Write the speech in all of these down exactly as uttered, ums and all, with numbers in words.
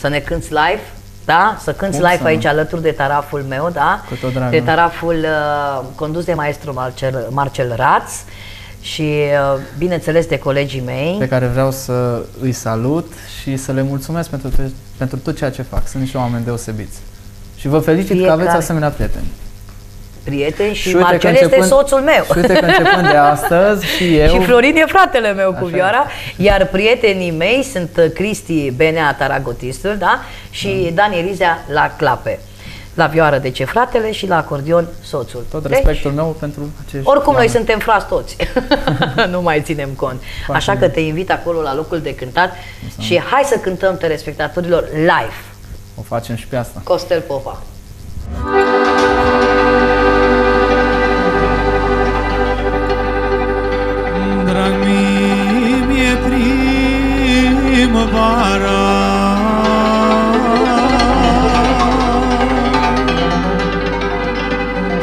să ne cânti live, da? Să cânti live aici alături de taraful meu, da? Cu tot dragul. De taraful uh, condus de maestru Marcel, Marcel Raț și, uh, bineînțeles, de colegii mei. Pe care vreau să îi salut și să le mulțumesc pentru, te, pentru tot ceea ce fac. Sunt niște oameni deosebiți. Și vă felicit Fiecare. că aveți asemenea prieteni. Prieteni și, și Marcel este începând, soțul meu. Și uite că începând de astăzi și eu. Și Florin e fratele meu cu Vioara, iar prietenii mei sunt Cristi Benea, taragotistul, da? Și da. Danieliza la clape. La vioară, deci fratele, și la acordion soțul. Tot respectul deci, meu pentru acești Oricum oameni. Noi suntem frați toți. Nu mai ținem cont. Foarte Așa bine. că te invit acolo la locul de cântat Asta. și hai să cântăm telespectatorilor live. O facem și pe asta. Costel Popa. Drag mie, primăvara,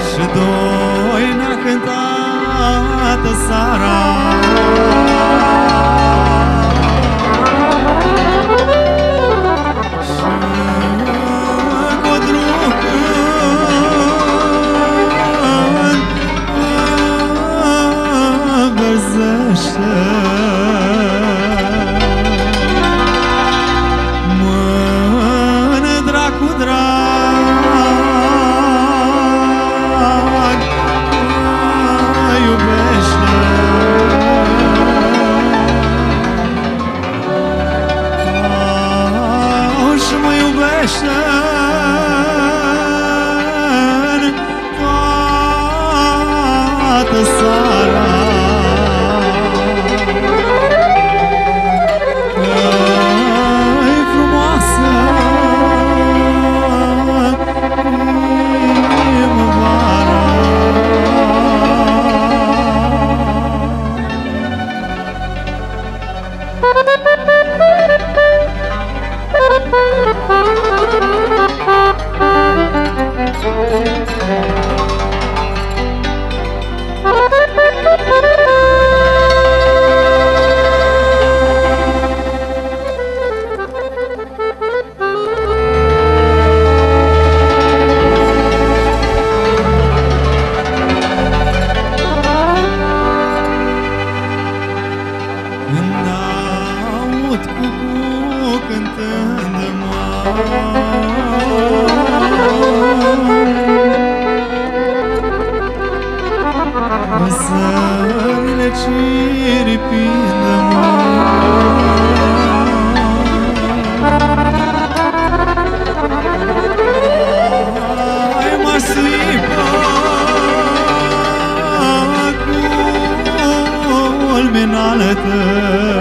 și doi n-a cântat seara. Mână, dracu, drag, mă iubește, și mă iubește, toată seara. Zările ciripindă-mă, ai mă sipă cu culminale tăi.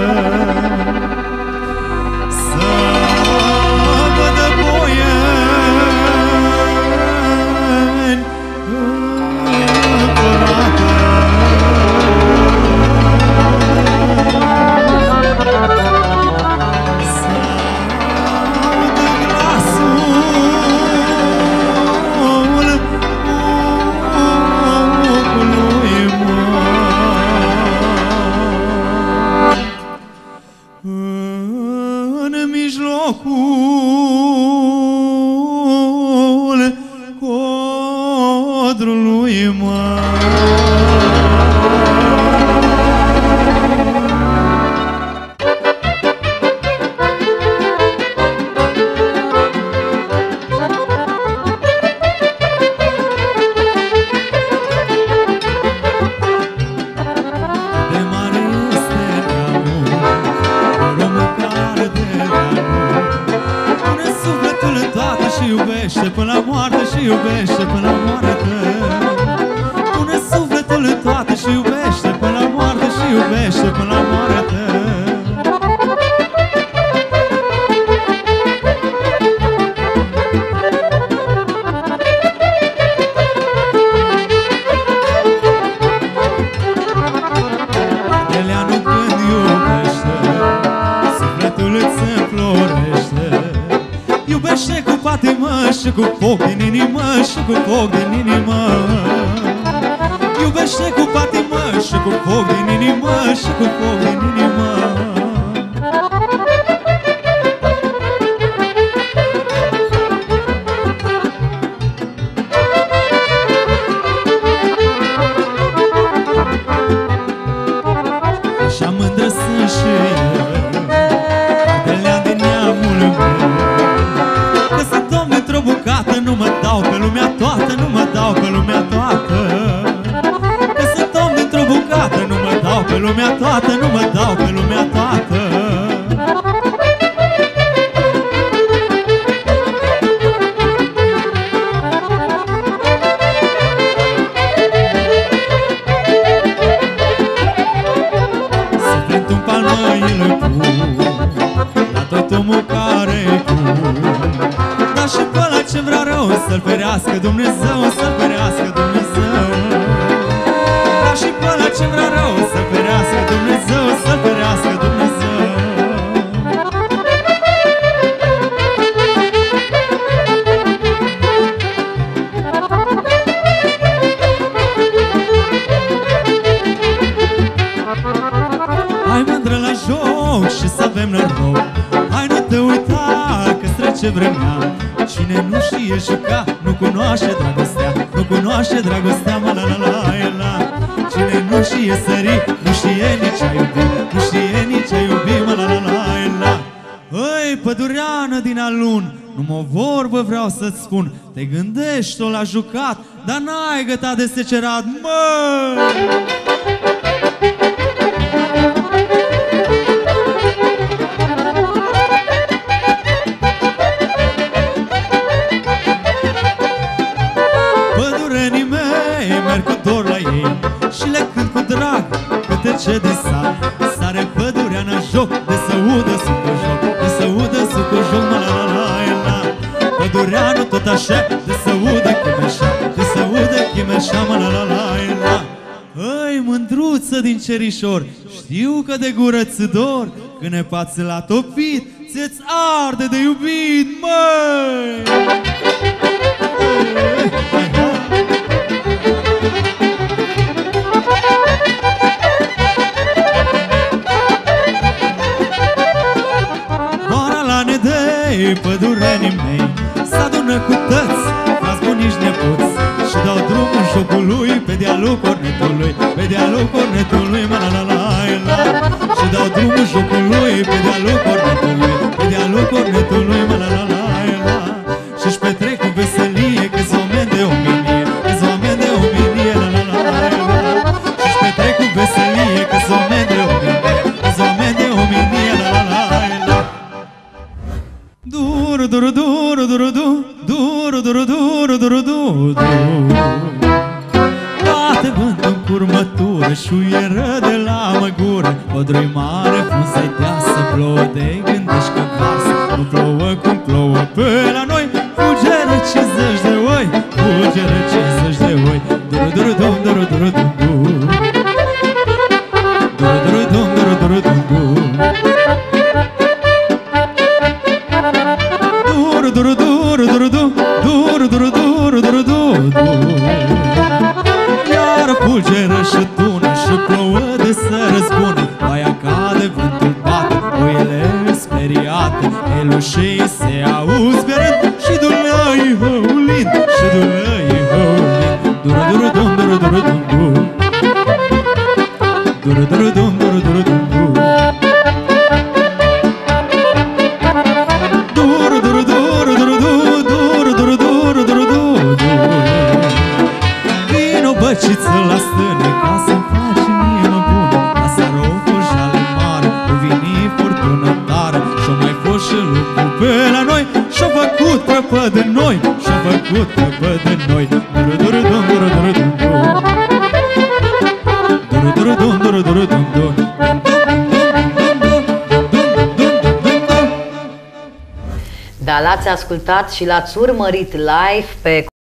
Și cu foc din inimă, și cu foc din inimă, iubește cu patimă, și cu foc din inimă, și cu foc din inimă. dau, pe lumea toată, nu mă dau, pe lumea toată. Că sunt om dintr-o bucată, nu mă dau, pe lumea toată, nu mă dau, pe lumea toată. Să-l ferească Dumnezeu, să-l ferească Dumnezeu. Da și pe ăla ce vrea rău, să-l ferească Dumnezeu, să-l ferească Dumnezeu. Hai mândră la joc și să avem noroc. Hai nu te uita că-ți trece vremea. Cine nu știe juca, nu cunoaște dragostea, nu cunoaște dragostea, mă la la la la. Cine nu știe sări, nu știe nici a iubi, nu știe nici a iubi, mă la la la la. Ei, pădureană din alun, numai o vorbă vreau să-ți spun. Te gândești-o la jucat, dar n-ai gătat de secerat, măi! Ce de sar, sare pădurea în joc, de să udă sucul joc, de să udă sucul joc, mă la la la. Pădurea nu tot așa, de să udă chimeșa, de să udă chimeșa, mă la la la. Hăi, mândruță din Cerișor, știu că de gură ți dor, când e pați la topit, ți-ți arde de iubit, măi! Pădurenii mei s-adună cu tăți, frați bunici nepoți, și dau drumul jocului pe dealul cornetului, pe dealul cornetului, mă la la la la. Și dau drumul jocului pe dealul cornetului, pe dealul cornetului, mă la la la la. Și-și petrec cu veselie că-s oameni de ominie, că-s oameni de ominie, la la la la. Și-și petrec cu veselie că-s oameni de ominie, că-s oameni de ominie, la la la la. Duru duru duru duru duru duru duru duru duru duru. Bate vântul în curmătură, șuieră de la măgură. Păduri mare, frunze-i deasă, plouă de gândești că varsă. Nu plouă cum plouă pe la noi, fugeră cincizeci de oi, fugeră cincizeci de oi. Duru duru dum duru duru dum dum, duru duru dum duru duru dum dum. Duru duru duru duru duru duru duru duru duru. Iar fulgeră și tună și plouă de sără zbună. Baia cade, vântul bate, oile speriate, elușii se auzi berând și dulăii hăulind, și dulăii hăulind. Duru duru dum duru duru dum dum, duru duru dum duru duru dum dum. Băciță la stână, ca să-mi faci inimă bună. La seară o fost jale mare, o vini furtună tare. Și-o mai fost și lucru pe la noi, și-o făcut trăpă de noi, și-o făcut trăpă de noi. Duru duru dum duru duru dum dum, duru duru dum duru duru dum dum. Da, l-ați ascultat și l-ați urmărit live pe